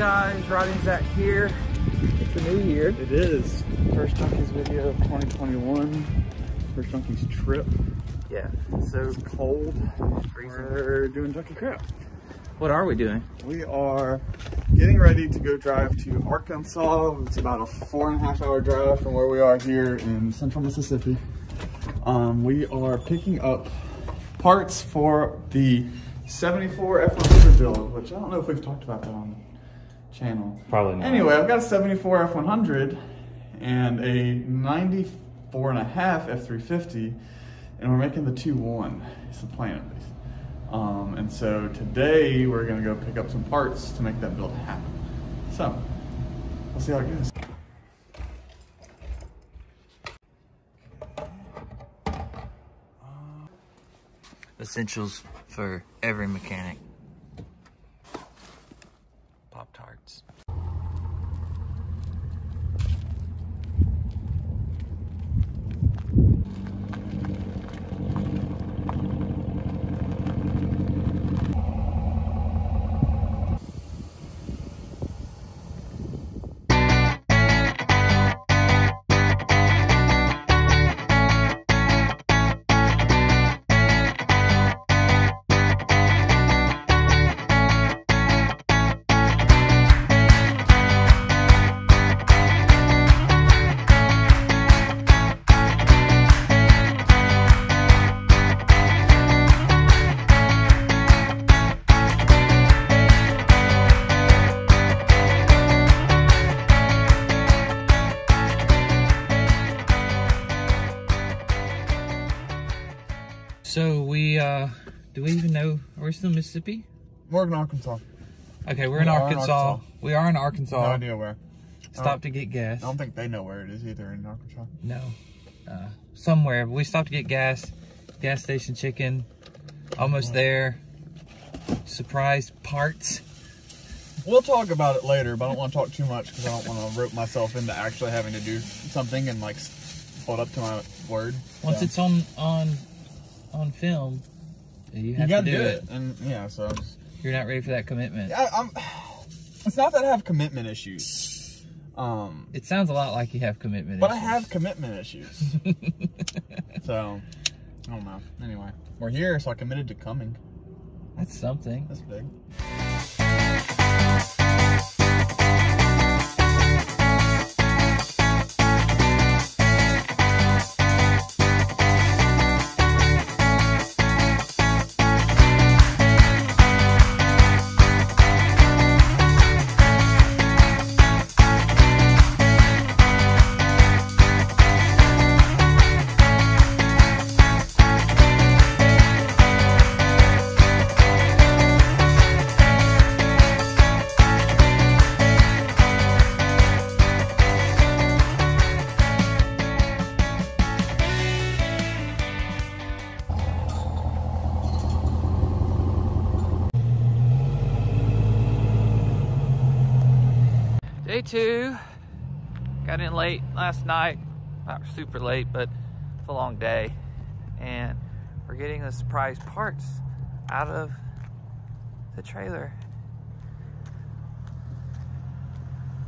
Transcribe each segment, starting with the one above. guys, riding Zach here. It's a new year. It is. First Junkies video of 2021. First Junkies trip. Yeah. So cold. We're doing junkie crap. What are we doing? We are getting ready to go drive to Arkansas. It's about a 4.5 hour drive from where we are here in central Mississippi. We are picking up parts for the 74 F100 build, which I don't know if we've talked about that on the channel. Probably not. Anyway, I've got a 74 F100 and a 94.5 F350, and we're making the 2-1. It's the plan, at least. And so today we're gonna go pick up some parts to make that build happen. So, we'll see how it goes. Essentials for every mechanic. Pop-Tarts. So do we even know, are we still in Mississippi? We're in Arkansas. Okay, we are in Arkansas. We are in Arkansas. No idea where. Stopped to get gas. I don't think they know where it is either in Arkansas. No, somewhere. But we stopped to get gas, gas station chicken, almost there. Surprise parts. We'll talk about it later, but I don't want to talk too much because I don't want to rope myself into actually having to do something and like hold up to my word. Once it's on film, you have to do it. And yeah, so you're not ready for that commitment. Yeah, it's not that I have commitment issues. It sounds a lot like you have commitment issues. But I have commitment issues. So I don't know. Anyway, we're here, so I committed to coming. That's something. That's big. Day two, got in late last night, not super late, but it's a long day, and we're getting the surprise parts out of the trailer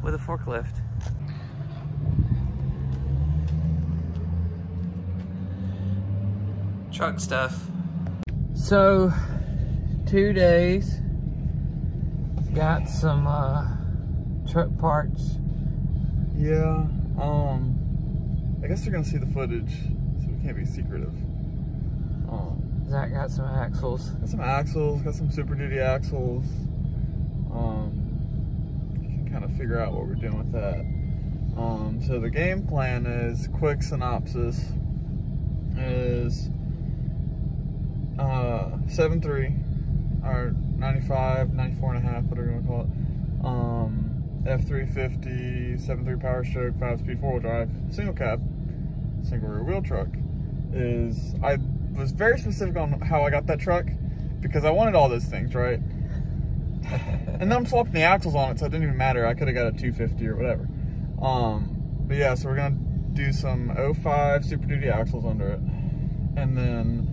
with a forklift. Truck stuff. So, 2 days, got some, truck parts. Yeah, I guess you're gonna see the footage, so we can't be secretive. Zach got some axles. Got some axles, got some Super Duty axles. You can kind of figure out what we're doing with that. So the game plan is, quick synopsis, is 7.3, or 95, 94.5, whatever you wanna call it. F350, 7.3 Power Stroke, 5-speed 4-wheel drive, single cab, single rear wheel truck. I was very specific on how I got that truck because I wanted all those things, right? And then I'm swapping the axles on it, so it didn't even matter. I could have got a 250 or whatever. But yeah, so we're gonna do some 05 Super Duty axles under it. And then,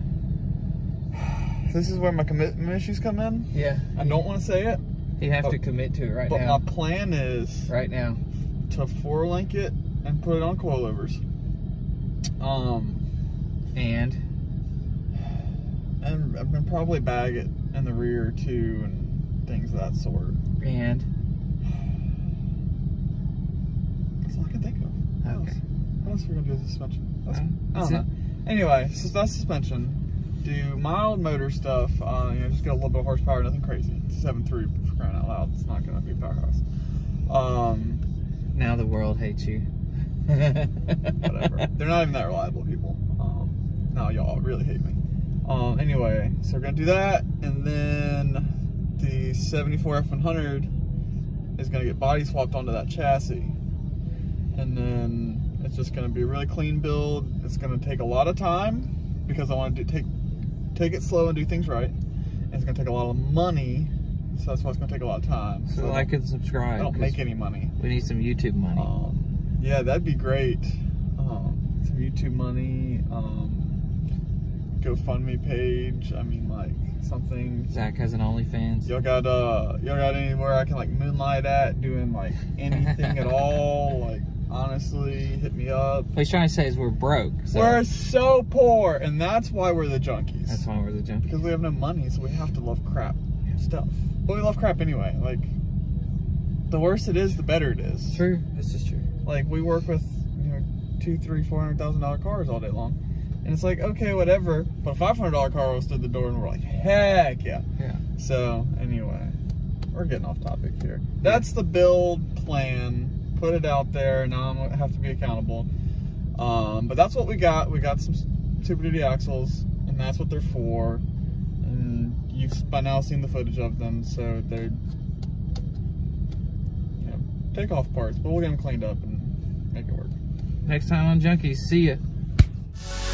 this is where my commitment issues come in. Yeah. I don't want to say it. You have to commit to it right now. But my plan is right now to four link it and put it on coilovers. And probably bag it in the rear too and things of that sort. And that's all I can think of. Okay. What else are we gonna do with suspension? I don't know. Anyway, so that's suspension. Do mild motor stuff, you know, just get a little bit of horsepower, nothing crazy. 7.3 for crying out loud, it's not gonna be a powerhouse. Now the world hates you. Whatever. They're not even that reliable, people. No, y'all really hate me. Anyway, so we're gonna do that, and then the 74 F100 is gonna get body swapped onto that chassis. And then it's just gonna be a really clean build. It's gonna take a lot of time because I want to take it slow and do things right. And it's gonna take a lot of money, so that's why it's gonna take a lot of time. So like and subscribe. I don't make any money. We need some YouTube money. Yeah, that'd be great. Some YouTube money, GoFundMe page. I mean, like something. Zach has an OnlyFans. Y'all got anywhere I can like moonlight at doing like anything at all? Like honestly, hit me up. What he's trying to say is we're broke. So. We're so poor, and that's why we're the junkies. That's why we're the junkies. Because we have no money, so we have to love crap stuff. But we love crap anyway. Like the worse it is, the better it is. True. That's just true. Like we work with, you know, $200,000, $300,000, $400,000 cars all day long. And it's like, okay, whatever. But a $500 car rolls through the door and we're like, heck yeah. Yeah. So anyway, we're getting off topic here. That's the build plan. Put it out there. Now I'm going to have to be accountable. But that's what we got. We got some Super Duty axles and that's what they're for. And you've by now seen the footage of them. So they're, you know, take off parts, but we'll get them cleaned up and make it work. Next time on Junkies, see ya.